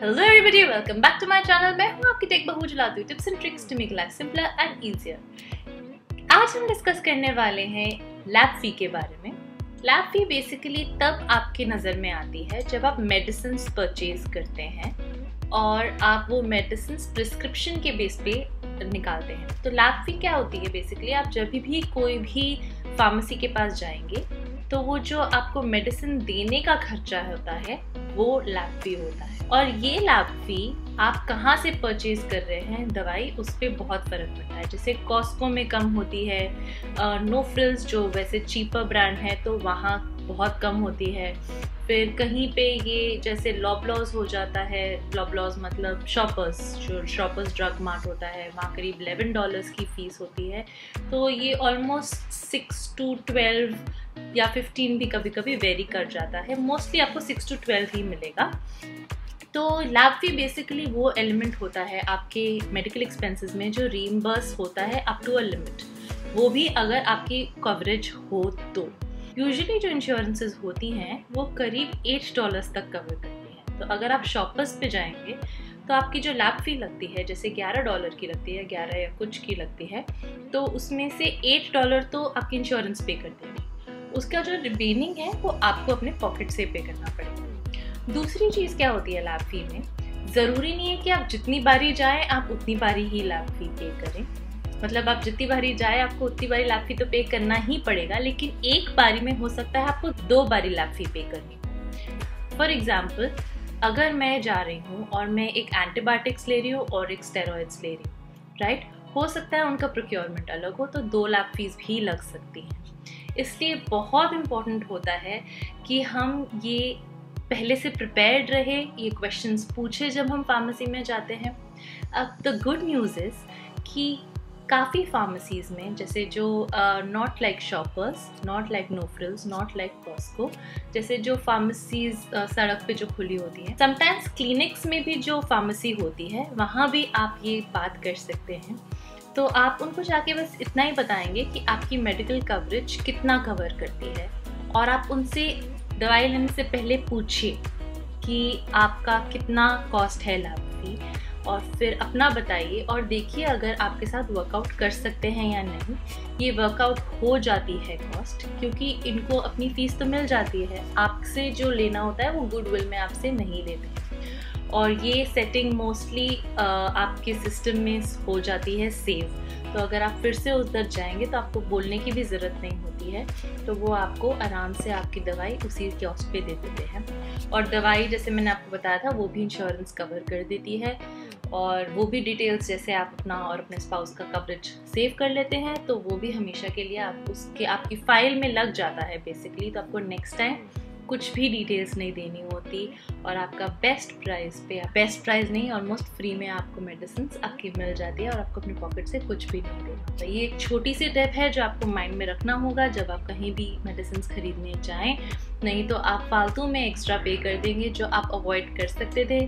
Hello everybody, welcome back to my channel. मैं हूं आपकी टेक बहू, चलाती हूं tips and tricks to make life simpler and easier. आज हम डिस्कस करने वाले हैं लैब फी के बारे में। लैब फी बेसिकली तब आपके नज़र में आती है जब आप मेडिसिन परचेज करते हैं और आप वो मेडिसिन प्रिस्क्रिप्शन के बेस पे निकालते हैं। तो लैब फी क्या होती है? बेसिकली आप जब भी कोई भी फार्मेसी के पास जाएंगे तो वो जो आपको मेडिसिन देने का खर्चा होता है वो लैब फी होता है। और ये लैब फी आप कहाँ से परचेज कर रहे हैं दवाई, उस पर बहुत फ़र्क पड़ता है। जैसे कॉस्को में कम होती है, नो फ्रिल्स जो वैसे चीपर ब्रांड है तो वहाँ बहुत कम होती है। फिर कहीं पे ये जैसे लॉबलॉज हो जाता है, लॉबलॉज मतलब शॉपर्स, जो शॉपर्स ड्रग मार्ट होता है, वहाँ करीब $11 की फ़ीस होती है। तो ये ऑलमोस्ट 6 to 12 या 15 भी कभी कभी वेरी कर जाता है। मोस्टली आपको 6 to 12 ही मिलेगा। तो लैब फी बेसिकली वो एलिमेंट होता है आपके मेडिकल एक्सपेंसेस में जो रीइंबर्स होता है अप टू अ लिमिट, वो भी अगर आपकी कवरेज हो तो। यूजुअली जो इंश्योरेंसेस होती हैं वो करीब $8 तक कवर करती हैं। तो अगर आप शॉपर्स पे जाएंगे तो आपकी जो लैब फी लगती है जैसे $11 की लगती है, 11 या कुछ की लगती है, तो उसमें से $8 तो आपकी इंश्योरेंस पे कर देगी। उसका जो रिमेनिंग है वो आपको अपने पॉकेट से पे करना पड़ेगा। दूसरी चीज़ क्या होती है लैब फी में, ज़रूरी नहीं है कि आप जितनी बारी जाएं आप उतनी बारी ही लैब फी पे करें। मतलब आप जितनी बारी जाएं आपको उतनी बारी लैब फी तो पे करना ही पड़ेगा, लेकिन एक बारी में हो सकता है आपको 2 बारी लैब फी पे करनी। फॉर एग्जांपल, अगर मैं जा रही हूँ और मैं एक एंटीबायोटिक्स ले रही हूँ और एक स्टेरॉइड्स ले रही हूँ, राइट, हो सकता है उनका प्रोक्योरमेंट अलग हो, तो 2 लैब फीस भी लग सकती हैं। इसलिए बहुत इम्पोर्टेंट होता है कि हम ये पहले से प्रिपेयर्ड रहे, ये क्वेश्चंस पूछे जब हम फार्मेसी में जाते हैं। अब द गुड न्यूज़ इज़ कि काफ़ी फार्मेसीज़ में, जैसे जो not like Shoppers, not like No Frills, not like Costco, जैसे जो फार्मेसीज़ सड़क पे जो खुली होती हैं, समटाइम्स क्लिनिक्स में भी जो फार्मेसी होती है वहाँ भी आप ये बात कर सकते हैं। तो आप उनको जाके बस इतना ही बताएंगे कि आपकी मेडिकल कवरेज कितना कवर करती है, और आप उनसे दवाई लेने से पहले पूछिए कि आपका कितना कॉस्ट है लैब फी, और फिर अपना बताइए और देखिए अगर आपके साथ वर्कआउट कर सकते हैं या नहीं। ये वर्कआउट हो जाती है कॉस्ट, क्योंकि इनको अपनी फ़ीस तो मिल जाती है, आपसे जो लेना होता है वो गुडविल में आपसे नहीं लेते। और ये सेटिंग मोस्टली आपके सिस्टम में हो जाती है सेव। तो अगर आप फिर से उधर जाएंगे तो आपको बोलने की भी ज़रूरत नहीं होती है, तो वो आपको आराम से आपकी दवाई उसी कियोस्क पे दे देते हैं। और दवाई जैसे मैंने आपको बताया था वो भी इंश्योरेंस कवर कर देती है, और वो भी डिटेल्स जैसे आप अपना और अपने स्पाउस का कवरेज सेव कर लेते हैं तो वो भी हमेशा के लिए आप उसके आपकी फ़ाइल में लग जाता है बेसिकली। तो आपको नेक्स्ट टाइम कुछ भी डिटेल्स नहीं देनी होती, और आपका बेस्ट प्राइस नहीं, ऑलमोस्ट फ्री में आपको मेडिसिन आपकी मिल जाती है, और आपको अपने पॉकेट से कुछ भी नहीं देना होता। ये एक छोटी सी टिप है जो आपको माइंड में रखना होगा जब आप कहीं भी मेडिसिन खरीदने जाएं, नहीं तो आप फालतू में एक्स्ट्रा पे कर देंगे जो आप अवॉइड कर सकते थे।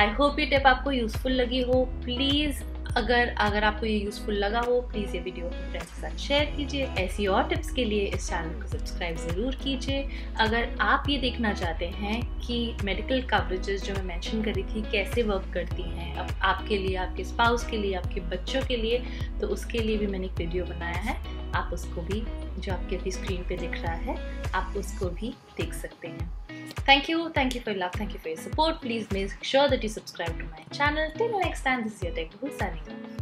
आई होप ये टिप आपको यूज़फुल लगी हो। प्लीज़ अगर आपको ये यूज़फुल लगा हो, प्लीज़ ये वीडियो अपने फ्रेंड्स के साथ शेयर कीजिए। ऐसी और टिप्स के लिए इस चैनल को सब्सक्राइब ज़रूर कीजिए। अगर आप ये देखना चाहते हैं कि मेडिकल कवरेजेस जो मैं मेंशन करी थी कैसे वर्क करती हैं अब आपके लिए, आपके स्पाउस के लिए, आपके बच्चों के लिए, तो उसके लिए भी मैंने एक वीडियो बनाया है। आप उसको भी, जो आपके अभी स्क्रीन पर दिख रहा है, आप उसको भी देख सकते हैं। Thank you for your love, thank you for your support. Please make sure that you subscribe to my channel. Till next time, this is your Tech Bhoo signing off.